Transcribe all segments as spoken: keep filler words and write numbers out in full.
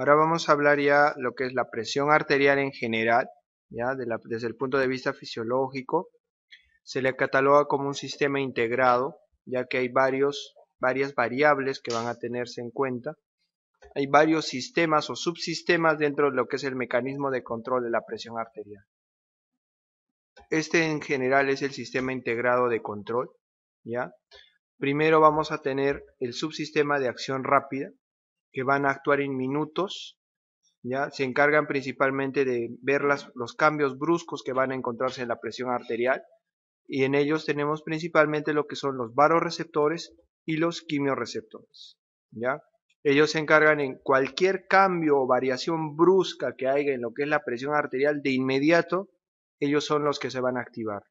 Ahora vamos a hablar ya lo que es la presión arterial en general, ya de la, desde el punto de vista fisiológico. Se le cataloga como un sistema integrado, ya que hay varios, varias variables que van a tenerse en cuenta. Hay varios sistemas o subsistemas dentro de lo que es el mecanismo de control de la presión arterial. Este en general es el sistema integrado de control, ¿ya? Primero vamos a tener el subsistema de acción rápida, que van a actuar en minutos, ¿ya? Se encargan principalmente de ver las, los cambios bruscos que van a encontrarse en la presión arterial, y en ellos tenemos principalmente lo que son los vasoreceptores y los quimiorreceptores, ¿ya? Ellos se encargan en cualquier cambio o variación brusca que haya en lo que es la presión arterial, de inmediato ellos son los que se van a activar.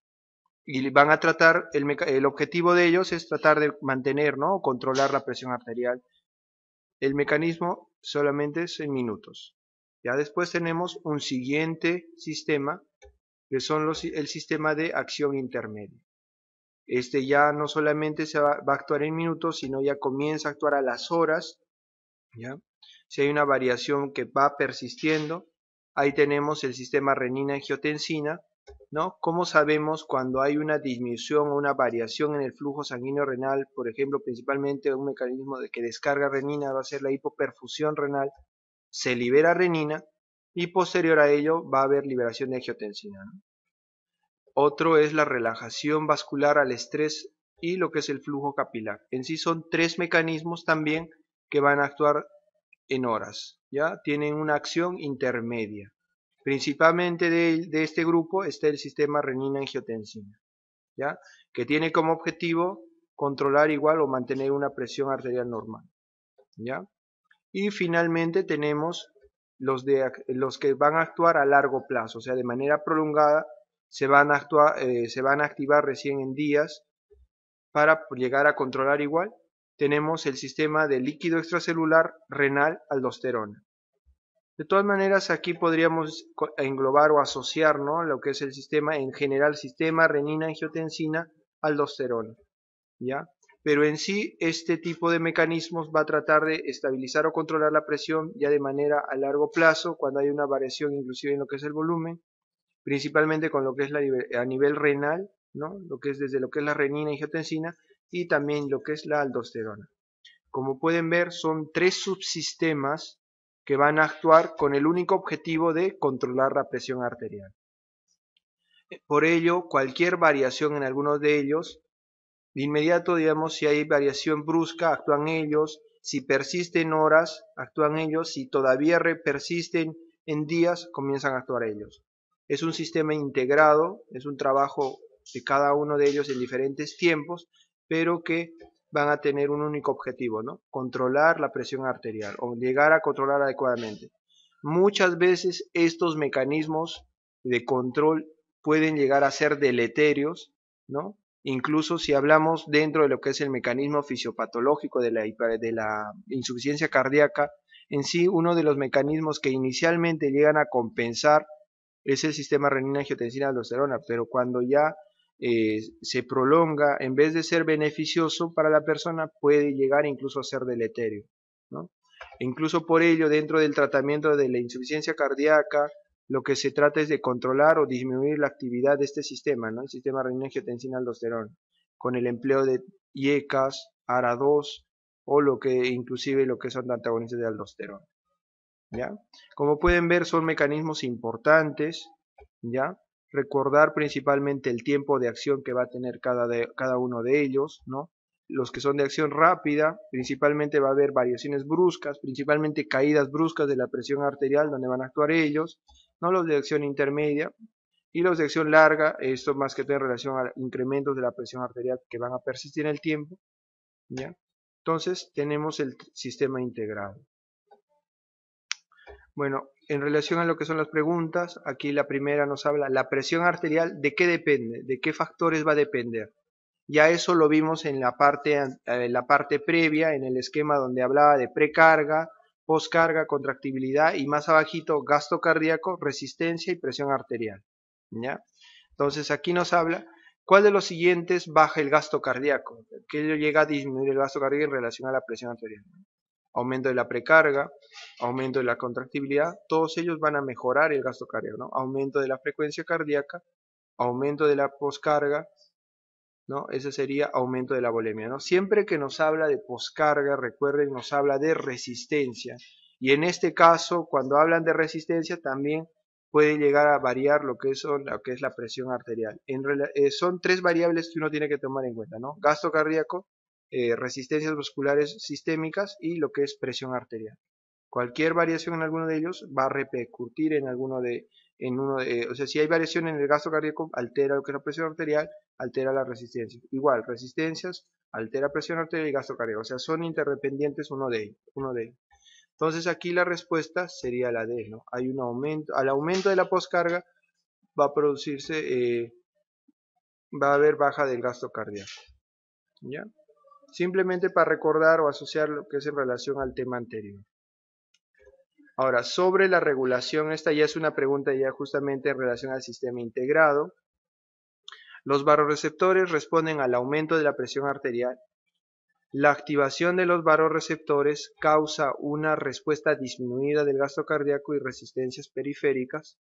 Y van a tratar, el, el objetivo de ellos es tratar de mantener, ¿no?, o controlar la presión arterial. El mecanismo solamente es en minutos. Ya después tenemos un siguiente sistema, que son los, el sistema de acción intermedia. Este ya no solamente se va, va a actuar en minutos, sino ya comienza a actuar a las horas, ¿ya? Si hay una variación que va persistiendo, ahí tenemos el sistema renina-angiotensina, ¿no? ¿Cómo sabemos cuando hay una disminución o una variación en el flujo sanguíneo renal? Por ejemplo, principalmente un mecanismo de que descarga renina va a ser la hipoperfusión renal, se libera renina y posterior a ello va a haber liberación de angiotensina, ¿no? Otro es la relajación vascular al estrés y lo que es el flujo capilar. En sí son tres mecanismos también que van a actuar en horas, ¿ya? Tienen una acción intermedia. Principalmente de, de este grupo está el sistema renina-angiotensina, ¿ya? Que tiene como objetivo controlar igual o mantener una presión arterial normal, ¿ya? Y finalmente tenemos los, de, los que van a actuar a largo plazo, o sea, de manera prolongada, se van a, actuar, eh, se van a activar recién en días para llegar a controlar igual. Tenemos el sistema de líquido extracelular renal aldosterona. De todas maneras, aquí podríamos englobar o asociar, ¿no?, lo que es el sistema, en general, sistema renina-angiotensina aldosterona, ¿ya? Pero en sí, este tipo de mecanismos va a tratar de estabilizar o controlar la presión ya de manera a largo plazo, cuando hay una variación inclusive en lo que es el volumen, principalmente con lo que es la, a nivel renal, ¿no?, lo que es desde lo que es la renina-angiotensina, y también lo que es la aldosterona. Como pueden ver, son tres subsistemas que van a actuar con el único objetivo de controlar la presión arterial. Por ello, cualquier variación en algunos de ellos, de inmediato, digamos, si hay variación brusca, actúan ellos, si persisten horas, actúan ellos, si todavía persisten en días, comienzan a actuar ellos. Es un sistema integrado, es un trabajo de cada uno de ellos en diferentes tiempos, pero que van a tener un único objetivo, ¿no? Controlar la presión arterial o llegar a controlar adecuadamente. Muchas veces estos mecanismos de control pueden llegar a ser deleterios, ¿no? Incluso si hablamos dentro de lo que es el mecanismo fisiopatológico de la, de la insuficiencia cardíaca, en sí uno de los mecanismos que inicialmente llegan a compensar es el sistema renina-angiotensina-aldosterona, pero cuando ya Eh, se prolonga, en vez de ser beneficioso para la persona, puede llegar incluso a ser deleterio, ¿no? E incluso por ello, dentro del tratamiento de la insuficiencia cardíaca, lo que se trata es de controlar o disminuir la actividad de este sistema, ¿no?, el sistema renina-angiotensina-aldosterona, con el empleo de IECAS, ARA dos o lo que inclusive lo que son antagonistas de aldosterona, ¿ya? Como pueden ver, son mecanismos importantes, ¿ya? Recordar principalmente el tiempo de acción que va a tener cada, de, cada uno de ellos, ¿no? Los que son de acción rápida, principalmente va a haber variaciones bruscas, principalmente caídas bruscas de la presión arterial, donde van a actuar ellos, ¿no? Los de acción intermedia y los de acción larga, esto más que todo en relación a incrementos de la presión arterial que van a persistir en el tiempo, ¿ya? Entonces tenemos el sistema integrado. Bueno, en relación a lo que son las preguntas, aquí la primera nos habla, la presión arterial, ¿de qué depende? ¿De qué factores va a depender? Ya eso lo vimos en la parte, en la parte previa, en el esquema donde hablaba de precarga, poscarga, contractibilidad y más abajito gasto cardíaco, resistencia y presión arterial, ¿ya? Entonces aquí nos habla, ¿cuál de los siguientes baja el gasto cardíaco? ¿Qué llega a disminuir el gasto cardíaco en relación a la presión arterial? aumento de la precarga, aumento de la contractibilidad, todos ellos van a mejorar el gasto cardíaco, ¿no? Aumento de la frecuencia cardíaca, aumento de la poscarga, ¿no? Ese sería aumento de la volemia, ¿no? Siempre que nos habla de poscarga, recuerden, nos habla de resistencia. Y en este caso, cuando hablan de resistencia, también puede llegar a variar lo que es, lo que es la presión arterial. En, eh, son tres variables que uno tiene que tomar en cuenta, ¿no? Gasto cardíaco, eh, resistencias vasculares sistémicas y lo que es presión arterial. Cualquier variación en alguno de ellos va a repercutir en alguno de, en uno de, o sea, si hay variación en el gasto cardíaco, altera lo que es la presión arterial, altera la resistencia. Igual, resistencias, altera presión arterial y gasto cardíaco. O sea, son interdependientes uno de ellos, uno de ellos. Entonces aquí la respuesta sería la D, ¿no? Hay un aumento, al aumento de la poscarga va a producirse, eh, va a haber baja del gasto cardíaco, ¿ya? Simplemente para recordar o asociar lo que es en relación al tema anterior. Ahora, sobre la regulación, esta ya es una pregunta ya justamente en relación al sistema integrado. Los barorreceptores responden al aumento de la presión arterial. La activación de los barorreceptores causa una respuesta disminuida del gasto cardíaco y resistencias periféricas.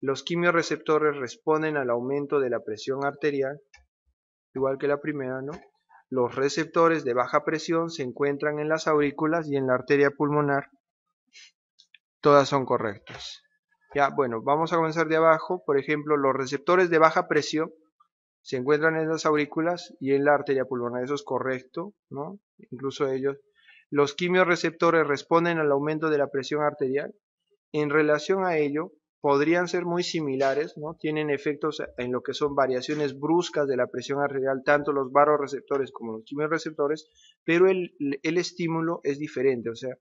Los quimiorreceptores responden al aumento de la presión arterial, igual que la primera, ¿no? Los receptores de baja presión se encuentran en las aurículas y en la arteria pulmonar. Todas son correctas. Ya, bueno, vamos a comenzar de abajo. Por ejemplo, los receptores de baja presión se encuentran en las aurículas y en la arteria pulmonar, eso es correcto, ¿no? Incluso ellos. Los quimiorreceptores responden al aumento de la presión arterial. En relación a ello, podrían ser muy similares, ¿no? Tienen efectos en lo que son variaciones bruscas de la presión arterial, tanto los barorreceptores como los quimiorreceptores, pero el, el estímulo es diferente. O sea,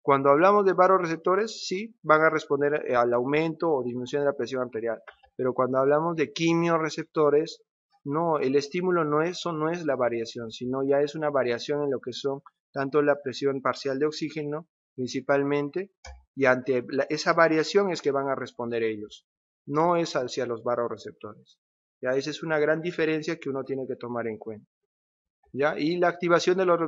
cuando hablamos de barorreceptores, sí van a responder al aumento o disminución de la presión arterial, pero cuando hablamos de quimiorreceptores, no, el estímulo no es, no es la variación, sino ya es una variación en lo que son tanto la presión parcial de oxígeno, principalmente, y ante la, esa variación es que van a responder ellos, no es hacia los barorreceptores. Ya esa es una gran diferencia que uno tiene que tomar en cuenta. ¿Ya? Y la activación de los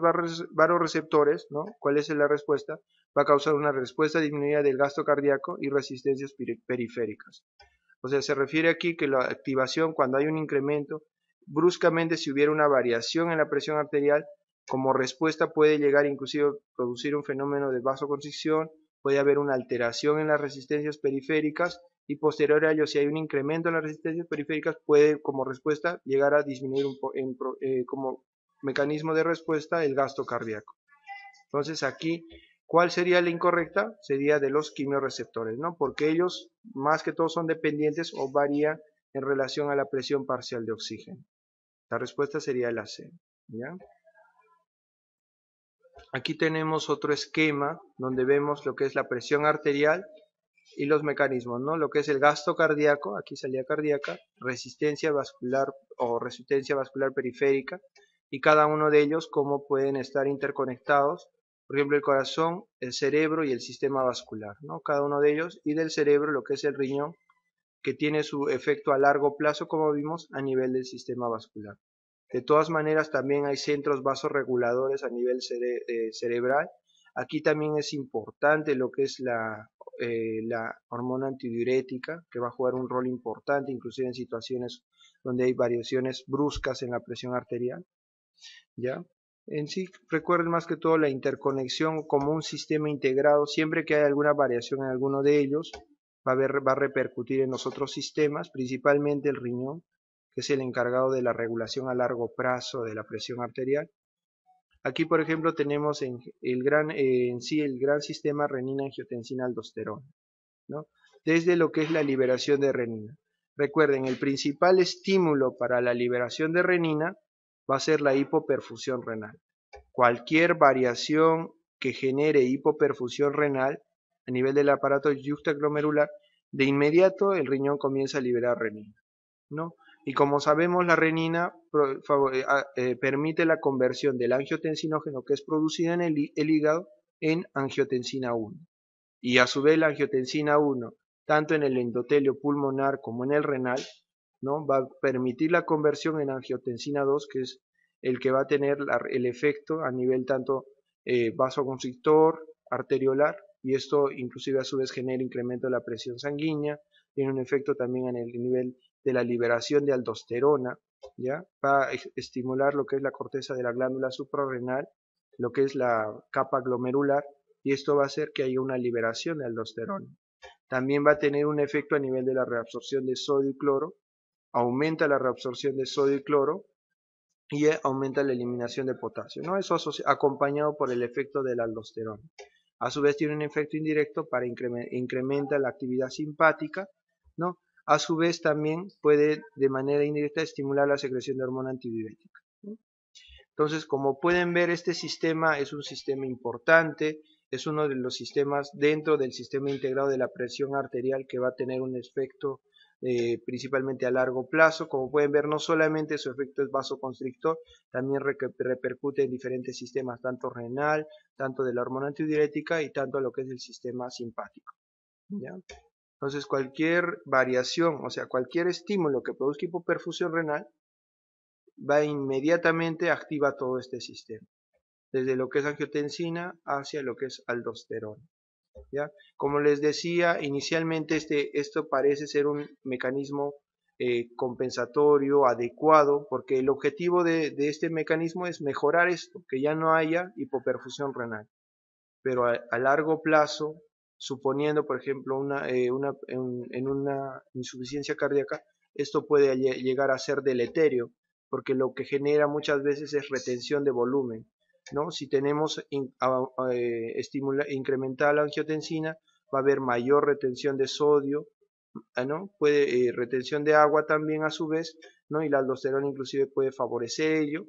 barorreceptores, ¿no? ¿Cuál es la respuesta? Va a causar una respuesta disminuida del gasto cardíaco y resistencias periféricas. O sea, se refiere aquí que la activación, cuando hay un incremento, bruscamente si hubiera una variación en la presión arterial, como respuesta puede llegar inclusive a producir un fenómeno de vasoconstricción, puede haber una alteración en las resistencias periféricas y posterior a ello, si hay un incremento en las resistencias periféricas, puede como respuesta llegar a disminuir un po en pro eh, como mecanismo de respuesta el gasto cardíaco. Entonces aquí, ¿cuál sería la incorrecta? Sería de los quimiorreceptores, ¿no? Porque ellos, más que todo, son dependientes o varían en relación a la presión parcial de oxígeno. La respuesta sería la C, ¿ya? Aquí tenemos otro esquema donde vemos lo que es la presión arterial y los mecanismos, ¿no? Lo que es el gasto cardíaco, aquí salida cardíaca, resistencia vascular o resistencia vascular periférica, y cada uno de ellos cómo pueden estar interconectados. Por ejemplo, el corazón, el cerebro y el sistema vascular, ¿no? Cada uno de ellos, y del cerebro lo que es el riñón, que tiene su efecto a largo plazo, como vimos, a nivel del sistema vascular. De todas maneras, también hay centros vasorreguladores a nivel cere eh, cerebral. Aquí también es importante lo que es la, eh, la hormona antidiurética, que va a jugar un rol importante, inclusive en situaciones donde hay variaciones bruscas en la presión arterial, ¿ya? En sí, recuerden más que todo la interconexión como un sistema integrado. Siempre que hay alguna variación en alguno de ellos, va a, ver, va a repercutir en los otros sistemas, principalmente el riñón, que es el encargado de la regulación a largo plazo de la presión arterial. Aquí, por ejemplo, tenemos en, el gran, eh, en sí el gran sistema renina-angiotensina-aldosterona, ¿no? Desde lo que es la liberación de renina. Recuerden, el principal estímulo para la liberación de renina va a ser la hipoperfusión renal. Cualquier variación que genere hipoperfusión renal a nivel del aparato yuxtaglomerular, de inmediato el riñón comienza a liberar renina, ¿no? Y como sabemos, la renina permite la conversión del angiotensinógeno que es producida en el hígado en angiotensina uno. Y a su vez la angiotensina uno, tanto en el endotelio pulmonar como en el renal, ¿no? Va a permitir la conversión en angiotensina dos, que es el que va a tener la, el efecto a nivel tanto eh, vasoconstrictor arteriolar, y esto inclusive a su vez genera incremento de la presión sanguínea, tiene un efecto también en el nivel de la liberación de aldosterona, ¿ya? Va a estimular lo que es la corteza de la glándula suprarrenal, lo que es la capa glomerular, y esto va a hacer que haya una liberación de aldosterona. También va a tener un efecto a nivel de la reabsorción de sodio y cloro, aumenta la reabsorción de sodio y cloro y aumenta la eliminación de potasio, ¿no? Eso acompañado por el efecto del aldosterona. A su vez tiene un efecto indirecto para incrementar incrementa la actividad simpática, ¿no? A su vez también puede de manera indirecta estimular la secreción de hormona antidiurética, ¿no? Entonces, como pueden ver, este sistema es un sistema importante, es uno de los sistemas dentro del sistema integrado de la presión arterial que va a tener un efecto eh, principalmente a largo plazo. Como pueden ver, no solamente su efecto es vasoconstrictor, también re repercute en diferentes sistemas, tanto renal, tanto de la hormona antidiurética y tanto lo que es el sistema simpático, ¿ya? Entonces, cualquier variación, o sea, cualquier estímulo que produzca hipoperfusión renal, va inmediatamente activa todo este sistema, desde lo que es angiotensina hacia lo que es aldosterona, ¿ya? Como les decía, inicialmente este, esto parece ser un mecanismo eh, compensatorio, adecuado, porque el objetivo de, de este mecanismo es mejorar esto, que ya no haya hipoperfusión renal. Pero a, a largo plazo, suponiendo, por ejemplo, una, eh, una, en, en una insuficiencia cardíaca, esto puede llegar a ser deleterio, porque lo que genera muchas veces es retención de volumen, ¿no? Si tenemos in, a, a, estimula, incrementada la angiotensina, va a haber mayor retención de sodio, ¿no? Puede eh, retención de agua también a su vez, ¿no? Y la aldosterona inclusive puede favorecer ello,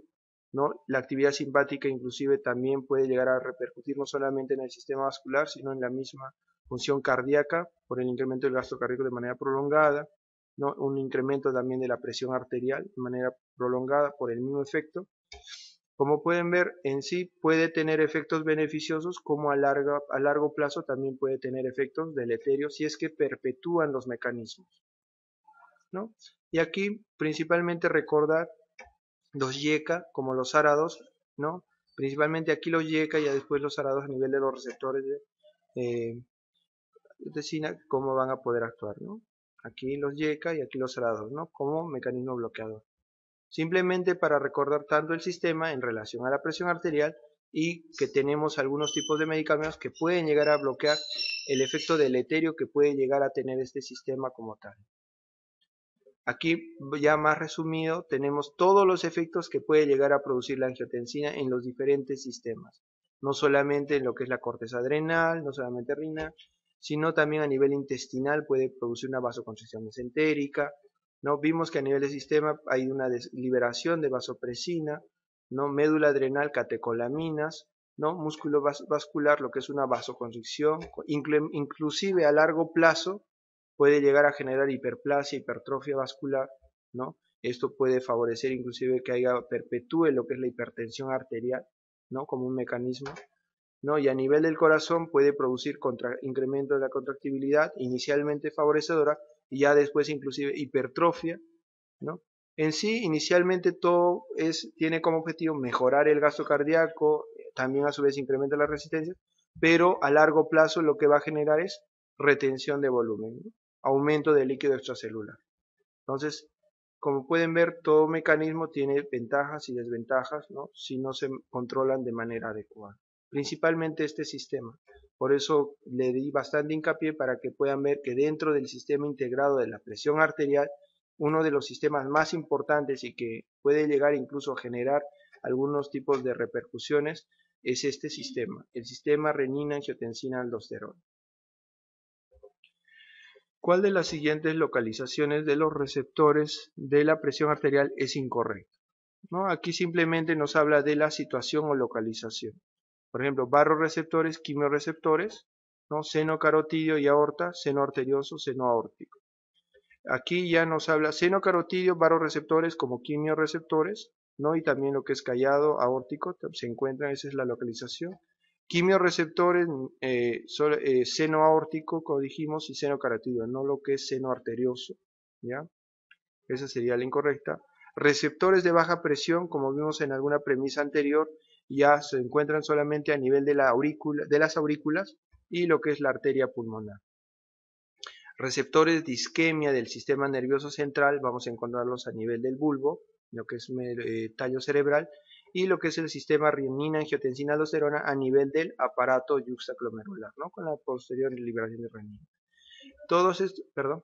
¿no? La actividad simpática inclusive también puede llegar a repercutir no solamente en el sistema vascular, sino en la misma función cardíaca por el incremento del gasto cardíaco de manera prolongada, ¿no? Un incremento también de la presión arterial de manera prolongada por el mismo efecto. Como pueden ver, en sí puede tener efectos beneficiosos, como a largo, a largo plazo también puede tener efectos deleterios si es que perpetúan los mecanismos, ¿no? Y aquí principalmente recordar los Y E C A como los SARA dos, ¿no? Principalmente aquí los Y E C A y después los SARA dos a nivel de los receptores de angiotensina, eh, cómo van a poder actuar, ¿no? Aquí los Y E C A y aquí los SARA dos, ¿no? Como mecanismo bloqueador. Simplemente para recordar tanto el sistema en relación a la presión arterial y que tenemos algunos tipos de medicamentos que pueden llegar a bloquear el efecto deleterio que puede llegar a tener este sistema como tal. Aquí, ya más resumido, tenemos todos los efectos que puede llegar a producir la angiotensina en los diferentes sistemas. No solamente en lo que es la corteza adrenal, no solamente renal, sino también a nivel intestinal puede producir una vasoconstricción mesentérica, ¿no? Vimos que a nivel del sistema hay una liberación de vasopresina, ¿no? Médula adrenal, catecolaminas, ¿no? Músculo vascular, lo que es una vasoconstricción, inclusive a largo plazo, puede llegar a generar hiperplasia, hipertrofia vascular, ¿no? Esto puede favorecer inclusive que haya, perpetúe lo que es la hipertensión arterial, ¿no? Como un mecanismo, ¿no? Y a nivel del corazón puede producir contra, incremento de la contractibilidad, inicialmente favorecedora, y ya después inclusive hipertrofia, ¿no? En sí, inicialmente todo es, tiene como objetivo mejorar el gasto cardíaco, también a su vez incrementa la resistencia, pero a largo plazo lo que va a generar es retención de volumen, ¿no? Aumento de líquido extracelular. Entonces, como pueden ver, todo mecanismo tiene ventajas y desventajas, ¿no? Si no se controlan de manera adecuada. Principalmente este sistema. Por eso le di bastante hincapié para que puedan ver que dentro del sistema integrado de la presión arterial, uno de los sistemas más importantes y que puede llegar incluso a generar algunos tipos de repercusiones es este sistema, el sistema renina-angiotensina-aldosterona. ¿Cuál de las siguientes localizaciones de los receptores de la presión arterial es incorrecta? ¿No? Aquí simplemente nos habla de la situación o localización. Por ejemplo, barroreceptores, quimiorreceptores, ¿no? Seno carotidio y aorta, seno arterioso, seno aórtico. Aquí ya nos habla seno carotidio, barroreceptores como quimiorreceptores, ¿no? Y también lo que es callado, aórtico, se encuentran, esa es la localización. Quimiorreceptores, eh, solo, eh, seno aórtico, como dijimos, y seno carotidio, no lo que es seno arterioso, ¿ya? Esa sería la incorrecta. Receptores de baja presión, como vimos en alguna premisa anterior, ya se encuentran solamente a nivel de, la aurícula, de las aurículas y lo que es la arteria pulmonar. Receptores de isquemia del sistema nervioso central vamos a encontrarlos a nivel del bulbo, lo que es eh, tallo cerebral, y lo que es el sistema renina-angiotensina-aldosterona a nivel del aparato yuxtaclomerular, ¿no? Con la posterior liberación de renina. Todos estos, perdón,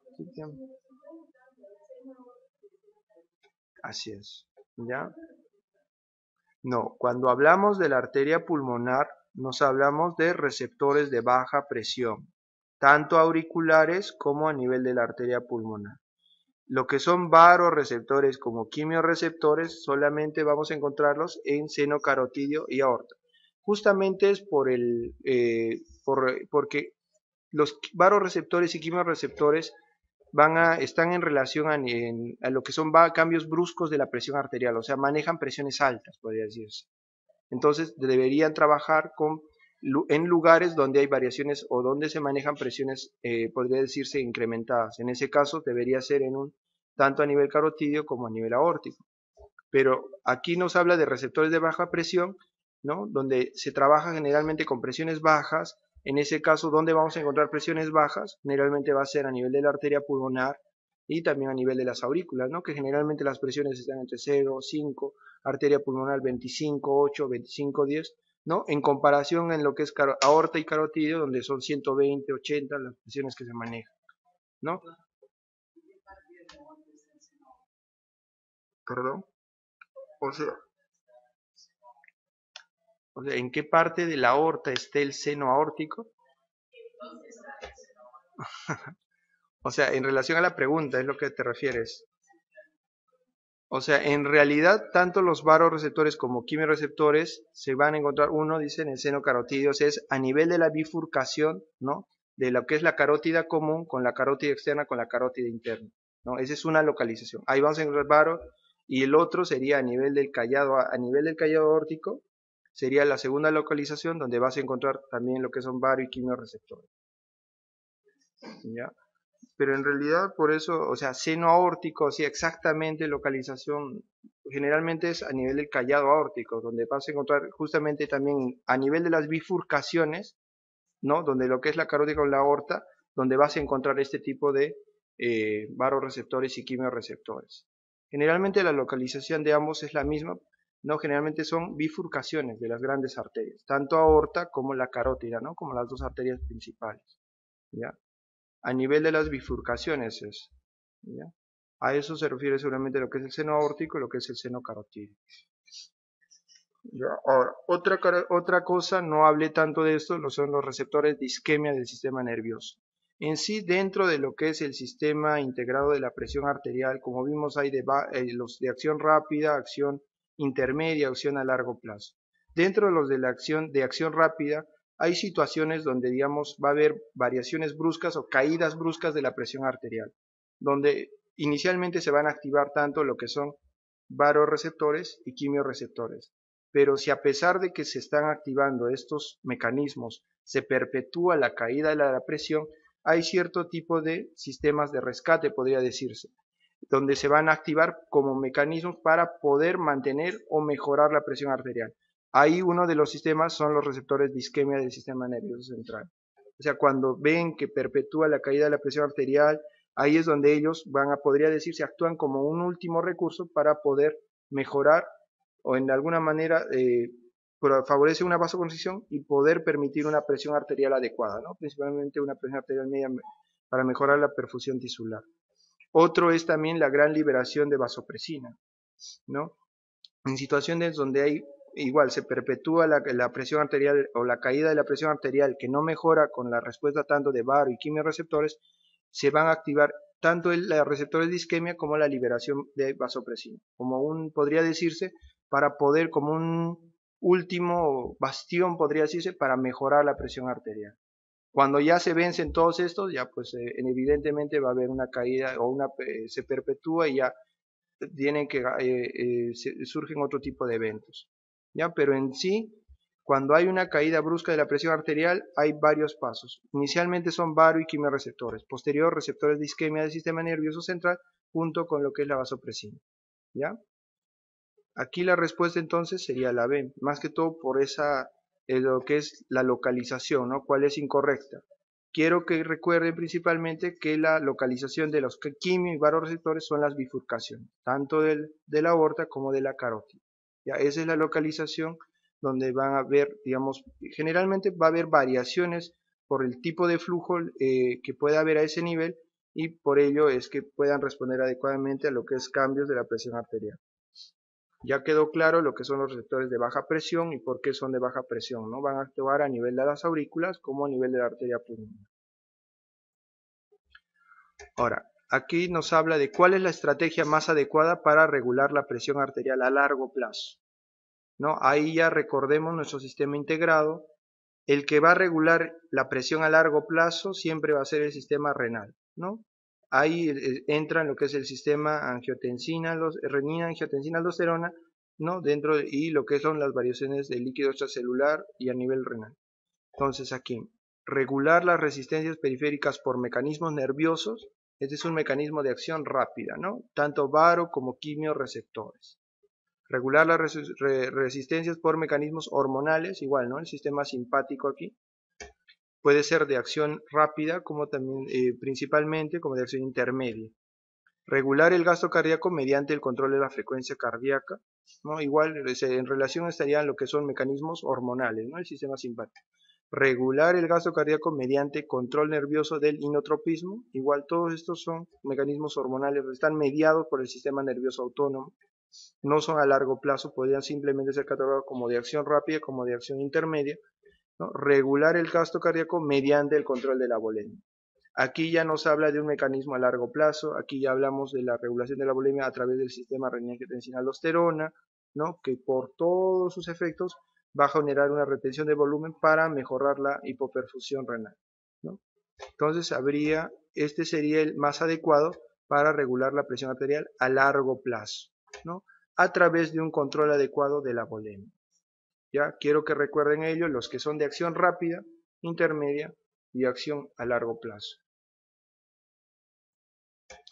así es, ¿ya? No, cuando hablamos de la arteria pulmonar, nos hablamos de receptores de baja presión, tanto auriculares como a nivel de la arteria pulmonar. Lo que son baroreceptores como quimiorreceptores solamente vamos a encontrarlos en seno carotidio y aorta. Justamente es por el, eh, por, porque los baroreceptores y quimiorreceptores van a, están en relación a, en, a lo que son va, cambios bruscos de la presión arterial, o sea, manejan presiones altas, podría decirse. Entonces deberían trabajar con, en lugares donde hay variaciones o donde se manejan presiones, eh, podría decirse, incrementadas. En ese caso debería ser en un, tanto a nivel carotidio como a nivel aórtico. Pero aquí nos habla de receptores de baja presión, ¿no? Donde se trabaja generalmente con presiones bajas. En ese caso, ¿dónde vamos a encontrar presiones bajas? Generalmente va a ser a nivel de la arteria pulmonar y también a nivel de las aurículas, ¿no? Que generalmente las presiones están entre cero, cinco, arteria pulmonar veinticinco, ocho, veinticinco, diez, ¿no? En comparación en lo que es aorta y carotidio, donde son ciento veinte, ochenta las presiones que se manejan, ¿no? Perdón. O sea, o sea, ¿en qué parte de la aorta está el seno aórtico? O sea, en relación a la pregunta, es lo que te refieres. O sea, en realidad, tanto los baroreceptores como quimiorreceptores se van a encontrar, uno dice en el seno carotidio, o sea, es a nivel de la bifurcación, ¿no? De lo que es la carótida común con la carótida externa con la carótida interna, ¿no? Esa es una localización. Ahí vamos a encontrar baro, y el otro sería a nivel del callado, a nivel del callado aórtico, sería la segunda localización donde vas a encontrar también lo que son baro y quimiorreceptores. ¿Ya? Pero en realidad por eso, o sea, seno aórtico, o sea, exactamente localización, generalmente es a nivel del callado aórtico, donde vas a encontrar justamente también a nivel de las bifurcaciones, ¿no? Donde lo que es la carótida con la aorta, donde vas a encontrar este tipo de eh, baroreceptores y quimiorreceptores. Generalmente la localización de ambos es la misma, ¿no? Generalmente son bifurcaciones de las grandes arterias, tanto aorta como la carótida, ¿no? Como las dos arterias principales, ¿ya? A nivel de las bifurcaciones es, ¿ya? A eso se refiere seguramente lo que es el seno aórtico y lo que es el seno carotidio. Ahora, otra, otra cosa, no hablé tanto de esto, lo son los receptores de isquemia del sistema nervioso. En sí, dentro de lo que es el sistema integrado de la presión arterial, como vimos, hay de, los de acción rápida, acción intermedia, acción a largo plazo. Dentro de los de la acción de acción rápida, hay situaciones donde, digamos, va a haber variaciones bruscas o caídas bruscas de la presión arterial, donde inicialmente se van a activar tanto lo que son baroreceptores y quimiorreceptores. Pero si a pesar de que se están activando estos mecanismos, se perpetúa la caída de la presión, hay cierto tipo de sistemas de rescate, podría decirse, donde se van a activar como mecanismos para poder mantener o mejorar la presión arterial. Ahí uno de los sistemas son los receptores de isquemia del sistema nervioso central. O sea, cuando ven que perpetúa la caída de la presión arterial, ahí es donde ellos van a, podría decirse, actúan como un último recurso para poder mejorar o en alguna manera eh, favorece una vasoconstricción y poder permitir una presión arterial adecuada, ¿no? Principalmente una presión arterial media para mejorar la perfusión tisular. Otro es también la gran liberación de vasopresina, ¿no? En situaciones donde hay igual se perpetúa la, la presión arterial o la caída de la presión arterial que no mejora con la respuesta tanto de baro y quimiorreceptores, se van a activar tanto el, los receptores de isquemia como la liberación de vasopresina, como un, podría decirse, para poder, como un último bastión, podría decirse, para mejorar la presión arterial. Cuando ya se vencen todos estos, ya pues eh, evidentemente va a haber una caída o una eh, se perpetúa y ya tienen que, eh, eh, surgen otro tipo de eventos. ¿Ya? Pero en sí, cuando hay una caída brusca de la presión arterial, hay varios pasos. Inicialmente son baro y quimiorreceptores, posterior receptores de isquemia del sistema nervioso central, junto con lo que es la vasopresina. ¿Ya? Aquí la respuesta entonces sería la B, más que todo por esa, eh, lo que es la localización, ¿no? ¿Cuál es incorrecta? Quiero que recuerden principalmente que la localización de los quimio y varoreceptores son las bifurcaciones, tanto del, de la aorta como de la carótida. Ya, esa es la localización donde van a haber, digamos, generalmente va a haber variaciones por el tipo de flujo eh, que pueda haber a ese nivel, y por ello es que puedan responder adecuadamente a lo que es cambios de la presión arterial. Ya quedó claro lo que son los receptores de baja presión y por qué son de baja presión, ¿no? Van a actuar a nivel de las aurículas como a nivel de la arteria pulmonar. Ahora, aquí nos habla de cuál es la estrategia más adecuada para regular la presión arterial a largo plazo, ¿no? Ahí ya recordemos nuestro sistema integrado. El que va a regular la presión a largo plazo siempre va a ser el sistema renal, ¿no? Ahí entran lo que es el sistema angiotensina, los, renina, angiotensina, aldosterona, ¿no? Dentro de, y lo que son las variaciones del líquido extracelular y a nivel renal. Entonces aquí, regular las resistencias periféricas por mecanismos nerviosos. Este es un mecanismo de acción rápida, ¿no? Tanto varo como quimioreceptores. Regular las res, re, resistencias por mecanismos hormonales, igual, ¿no? El sistema simpático aquí. Puede ser de acción rápida, como también eh, principalmente como de acción intermedia. Regular el gasto cardíaco mediante el control de la frecuencia cardíaca, ¿no? Igual en relación estarían lo que son mecanismos hormonales, ¿no? El sistema simpático. Regular el gasto cardíaco mediante control nervioso del inotropismo. Igual todos estos son mecanismos hormonales, están mediados por el sistema nervioso autónomo. No son a largo plazo, podrían simplemente ser catalogados como de acción rápida, como de acción intermedia. ¿No? Regular el gasto cardíaco mediante el control de la volemia. Aquí ya nos habla de un mecanismo a largo plazo, aquí ya hablamos de la regulación de la volemia a través del sistema renina-angiotensina-aldosterona, ¿no? Que por todos sus efectos va a generar una retención de volumen para mejorar la hipoperfusión renal, ¿no? Entonces habría, este sería el más adecuado para regular la presión arterial a largo plazo, ¿no? A través de un control adecuado de la volemia. Ya quiero que recuerden ello, los que son de acción rápida, intermedia y acción a largo plazo.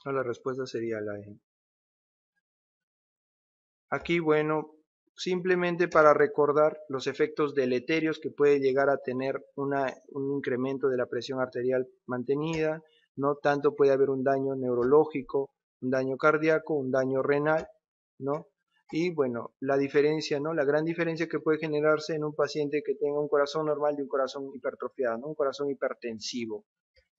La respuesta sería la E. Aquí, bueno, simplemente para recordar los efectos deleterios que puede llegar a tener una, un incremento de la presión arterial mantenida, ¿no? Tanto puede haber un daño neurológico, un daño cardíaco, un daño renal, ¿no? Y bueno, la diferencia, ¿no? La gran diferencia que puede generarse en un paciente que tenga un corazón normal y un corazón hipertrofiado, ¿no? Un corazón hipertensivo,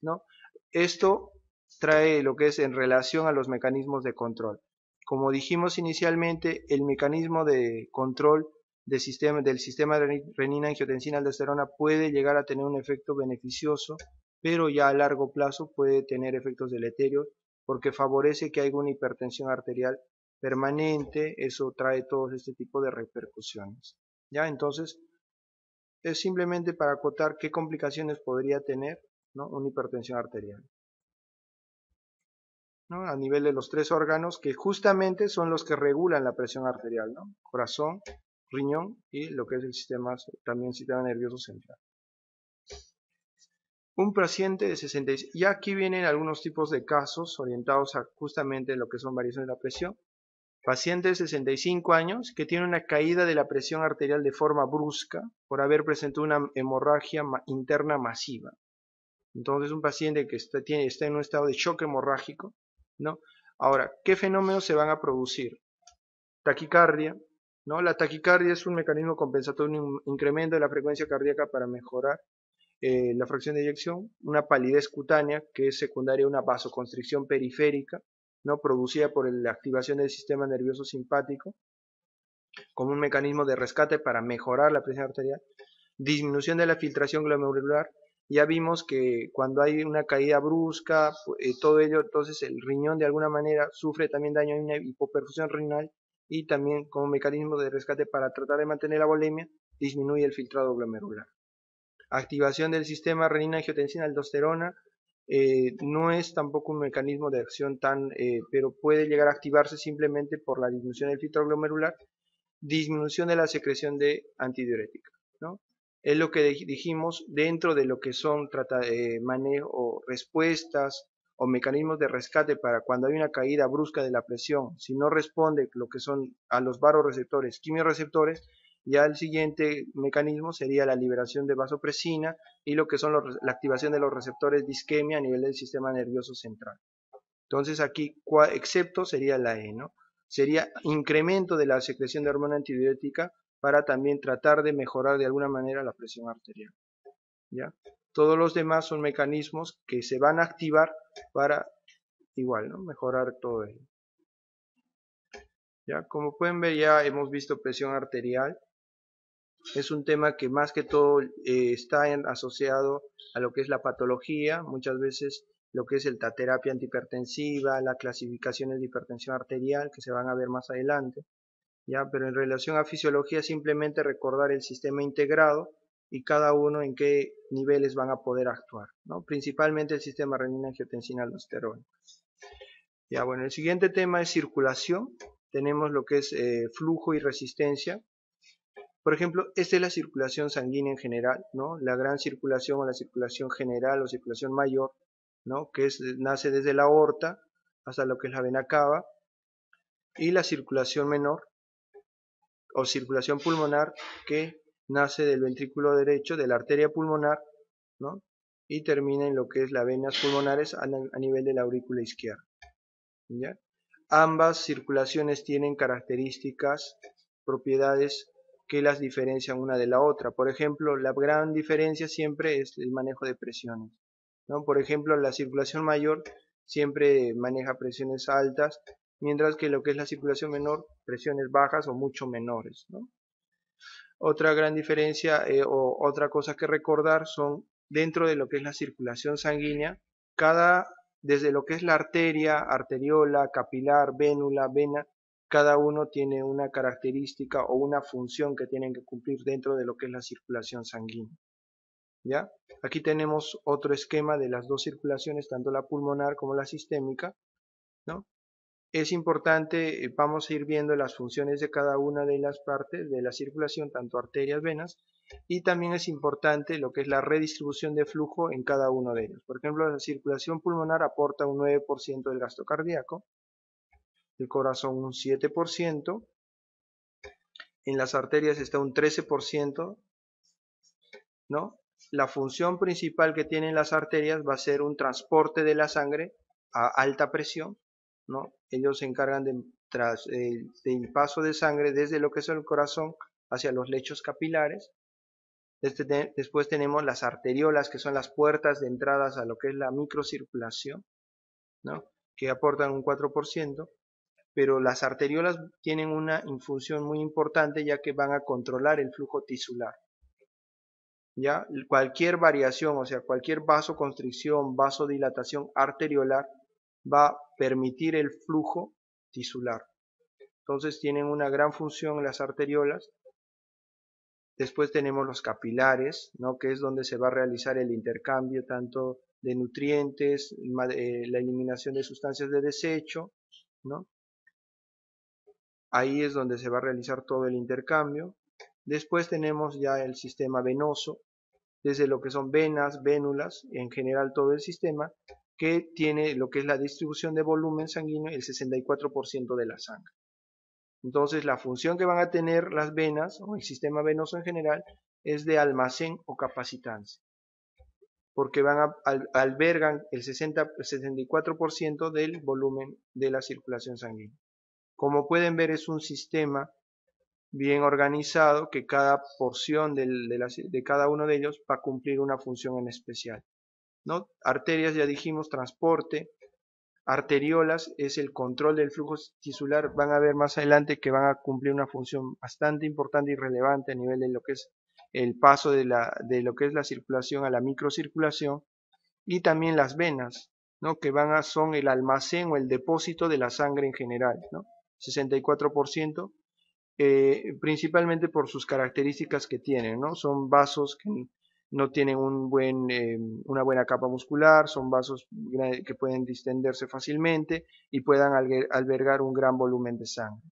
¿no? Esto trae lo que es en relación a los mecanismos de control. Como dijimos inicialmente, el mecanismo de control de sistema, del sistema de renina, angiotensina, aldosterona puede llegar a tener un efecto beneficioso, pero ya a largo plazo puede tener efectos deleterios porque favorece que haya una hipertensión arterial permanente. Eso trae todo este tipo de repercusiones. Ya, entonces es simplemente para acotar qué complicaciones podría tener, ¿no? Una hipertensión arterial, ¿no? A nivel de los tres órganos que justamente son los que regulan la presión arterial, ¿no? Corazón, riñón y lo que es el sistema, también sistema nervioso central. Un paciente de sesenta y seis, y aquí vienen algunos tipos de casos orientados a justamente lo que son variaciones de la presión. Paciente de sesenta y cinco años que tiene una caída de la presión arterial de forma brusca por haber presentado una hemorragia interna masiva. Entonces un paciente que está, tiene, está en un estado de shock hemorrágico, ¿no? Ahora, ¿qué fenómenos se van a producir? Taquicardia, ¿no? La taquicardia es un mecanismo compensatorio, un incremento de la frecuencia cardíaca para mejorar eh, la fracción de eyección. Una palidez cutánea que es secundaria a una vasoconstricción periférica, ¿no? Producida por la activación del sistema nervioso simpático como un mecanismo de rescate para mejorar la presión arterial. Disminución de la filtración glomerular. Ya vimos que cuando hay una caída brusca, eh, todo ello, entonces el riñón de alguna manera sufre también daño, hay una hipoperfusión renal, y también como mecanismo de rescate para tratar de mantener la volemia, disminuye el filtrado glomerular. Activación del sistema renina-angiotensina-aldosterona. Eh, no es tampoco un mecanismo de acción tan, eh, pero puede llegar a activarse simplemente por la disminución del filtro glomerular. Disminución de la secreción de antidiurética, ¿no? Es lo que dijimos dentro de lo que son trata, eh, manejo, respuestas o mecanismos de rescate para cuando hay una caída brusca de la presión, si no responde lo que son a los vasoreceptores, quimiorreceptores, ya el siguiente mecanismo sería la liberación de vasopresina y lo que son los, la activación de los receptores de isquemia a nivel del sistema nervioso central. Entonces aquí, excepto sería la E, ¿no? Sería incremento de la secreción de hormona antidiurética para también tratar de mejorar de alguna manera la presión arterial, ¿ya? Todos los demás son mecanismos que se van a activar para igual, ¿no?, mejorar todo ello. Ya, como pueden ver, ya hemos visto presión arterial. Es un tema que más que todo eh, está en, asociado a lo que es la patología. Muchas veces lo que es el, la terapia antihipertensiva, las clasificaciones de hipertensión arterial que se van a ver más adelante. Ya, pero en relación a fisiología, simplemente recordar el sistema integrado y cada uno en qué niveles van a poder actuar, ¿no? Principalmente el sistema renina-angiotensina-aldosterona. Ya, bueno, el siguiente tema es circulación. Tenemos lo que es eh, flujo y resistencia. Por ejemplo, esta es la circulación sanguínea en general, ¿no? La gran circulación o la circulación general o circulación mayor, ¿no?, que es, nace desde la aorta hasta lo que es la vena cava. Y la circulación menor o circulación pulmonar, que nace del ventrículo derecho, de la arteria pulmonar, ¿no?, y termina en lo que es las venas pulmonares a, a nivel de la aurícula izquierda, ¿ya? Ambas circulaciones tienen características, propiedades que las diferencian una de la otra. Por ejemplo, la gran diferencia siempre es el manejo de presiones, ¿no? Por ejemplo, la circulación mayor siempre maneja presiones altas, mientras que lo que es la circulación menor, presiones bajas o mucho menores, ¿no? Otra gran diferencia eh, o otra cosa que recordar son dentro de lo que es la circulación sanguínea, cada, desde lo que es la arteria, arteriola, capilar, vénula, vena, cada uno tiene una característica o una función que tienen que cumplir dentro de lo que es la circulación sanguínea, ¿ya? Aquí tenemos otro esquema de las dos circulaciones, tanto la pulmonar como la sistémica, ¿no? Es importante, vamos a ir viendo las funciones de cada una de las partes de la circulación, tanto arterias, venas, y también es importante lo que es la redistribución de flujo en cada uno de ellos. Por ejemplo, la circulación pulmonar aporta un nueve por ciento del gasto cardíaco, el corazón un siete por ciento, en las arterias está un trece por ciento, ¿no? La función principal que tienen las arterias va a ser un transporte de la sangre a alta presión, ¿no? Ellos se encargan de, tras, eh, del paso de sangre desde lo que es el corazón hacia los lechos capilares. Este te, después tenemos las arteriolas, que son las puertas de entradas a lo que es la microcirculación, ¿no?, que aportan un cuatro por ciento, pero las arteriolas tienen una función muy importante, ya que van a controlar el flujo tisular, ¿ya? Cualquier variación, o sea, cualquier vasoconstricción, vasodilatación arteriolar va a permitir el flujo tisular. Entonces tienen una gran función las arteriolas. Después tenemos los capilares, ¿no?, que es donde se va a realizar el intercambio tanto de nutrientes, la eliminación de sustancias de desecho, ¿no? Ahí es donde se va a realizar todo el intercambio. Después tenemos ya el sistema venoso, desde lo que son venas, vénulas, en general todo el sistema, que tiene lo que es la distribución de volumen sanguíneo, el sesenta y cuatro por ciento de la sangre. Entonces la función que van a tener las venas o el sistema venoso en general es de almacén o capacitancia, porque van a, al, albergan el sesenta, sesenta y cuatro por ciento del volumen de la circulación sanguínea. Como pueden ver, es un sistema bien organizado que cada porción del, de, la, de cada uno de ellos va a cumplir una función en especial, ¿no? Arterias, ya dijimos, transporte. Arteriolas es el control del flujo tisular. Van a ver más adelante que van a cumplir una función bastante importante y relevante a nivel de lo que es el paso de, la, de lo que es la circulación a la microcirculación. Y también las venas, ¿no?, que van a, son el almacén o el depósito de la sangre en general, ¿no? sesenta y cuatro por ciento, eh, principalmente por sus características que tienen, ¿no? Son vasos que no tienen un buen, eh, una buena capa muscular, son vasos que pueden distenderse fácilmente y puedan albergar un gran volumen de sangre.